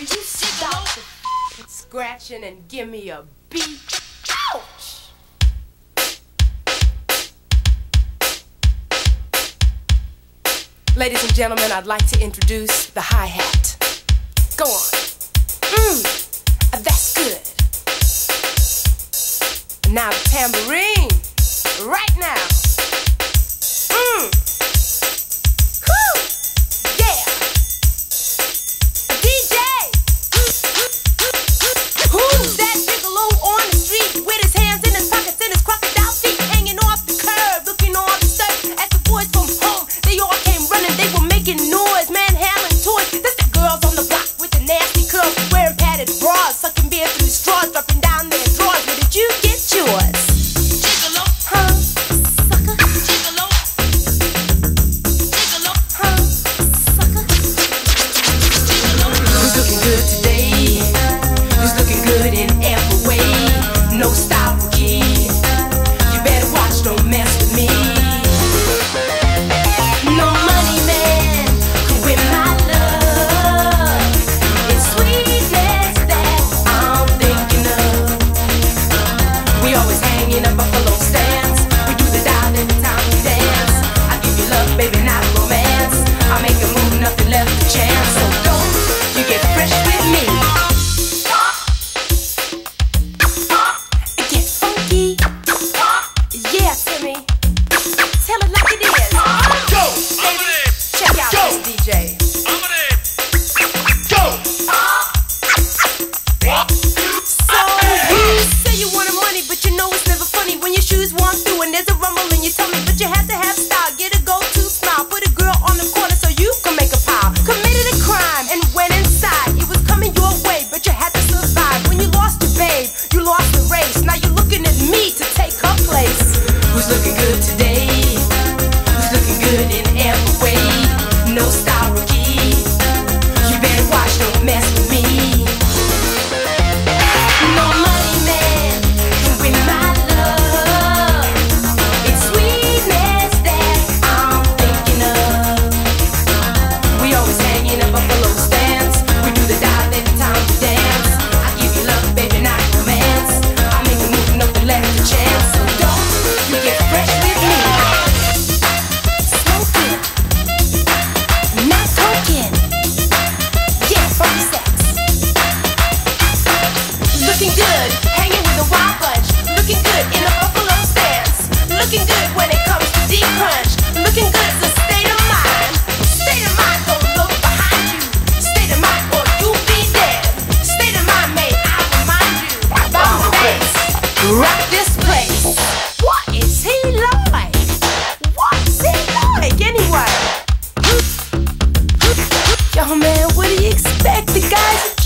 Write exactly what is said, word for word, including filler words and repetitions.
Will you stop the scratching and give me a beat? Ouch! Ladies and gentlemen, I'd like to introduce the hi-hat. Go on. Mmm, that's good. Now the tambourine, right now. Mmm, whoo, yeah. D J, who's that gigolo on the street with his hands in his pockets and his crocodile feet hanging off the curb, looking on the surf at the boys from home? They all came running, they were making noise, manhandling toys. That's the girls on the block with the nasty curls, wearing padded bras, sucking beer through straws, dropping down their drawers. Where did you get yours? Man, what do you expect? The guys